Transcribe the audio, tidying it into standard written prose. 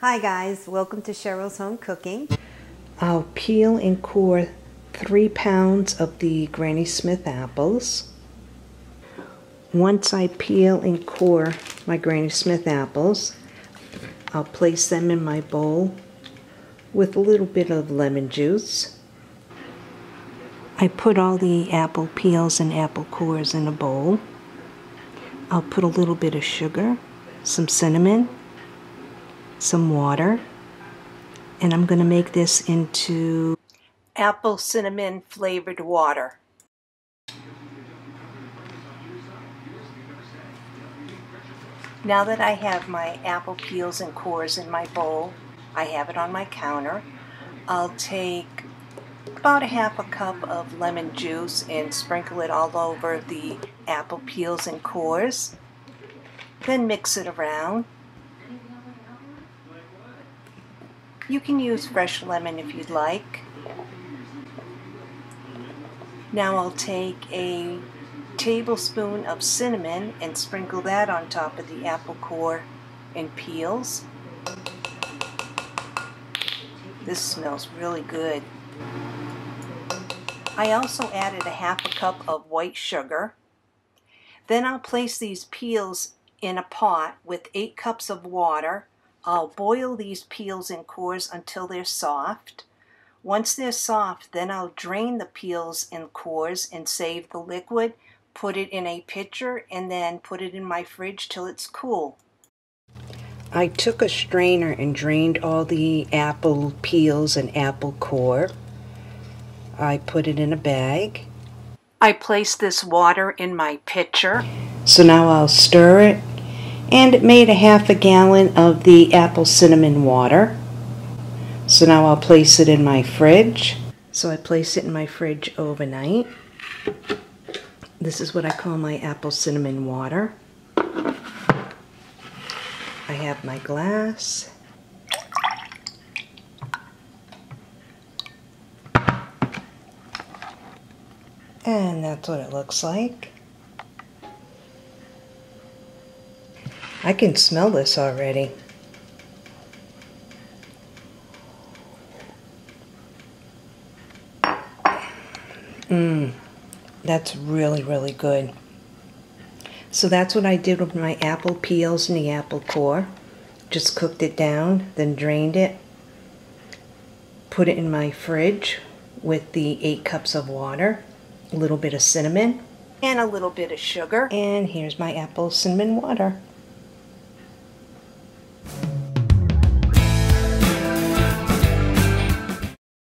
Hi guys, welcome to Cheryl's Home Cooking. I'll peel and core 3 pounds of the Granny Smith apples. Once I peel and core my Granny Smith apples, I'll place them in my bowl with a little bit of lemon juice. I put all the apple peels and apple cores in a bowl. I'll put a little bit of sugar, some cinnamon, some water, and I'm going to make this into apple cinnamon flavored water. Now that I have my apple peels and cores in my bowl, I have it on my counter. I'll take about 1/2 cup of lemon juice and sprinkle it all over the apple peels and cores, then mix it around. You can use fresh lemon if you'd like. Now I'll take a tablespoon of cinnamon and sprinkle that on top of the apple core and peels. This smells really good. I also added 1/2 cup of white sugar. Then I'll place these peels in a pot with 8 cups of water. I'll boil these peels and cores until they're soft. Once they're soft, then I'll drain the peels and cores and save the liquid, put it in a pitcher, and then put it in my fridge till it's cool. I took a strainer and drained all the apple peels and apple core. I put it in a bag. I placed this water in my pitcher. So now I'll stir it. And it made 1/2 gallon of the apple cinnamon water. So now I'll place it in my fridge. So I place it in my fridge overnight. This is what I call my apple cinnamon water. I have my glass. And that's what it looks like. I can smell this already. That's really, really good. So that's what I did with my apple peels and the apple core. Just cooked it down, then drained it. Put it in my fridge with the 8 cups of water, a little bit of cinnamon, and a little bit of sugar. And here's my apple cinnamon water.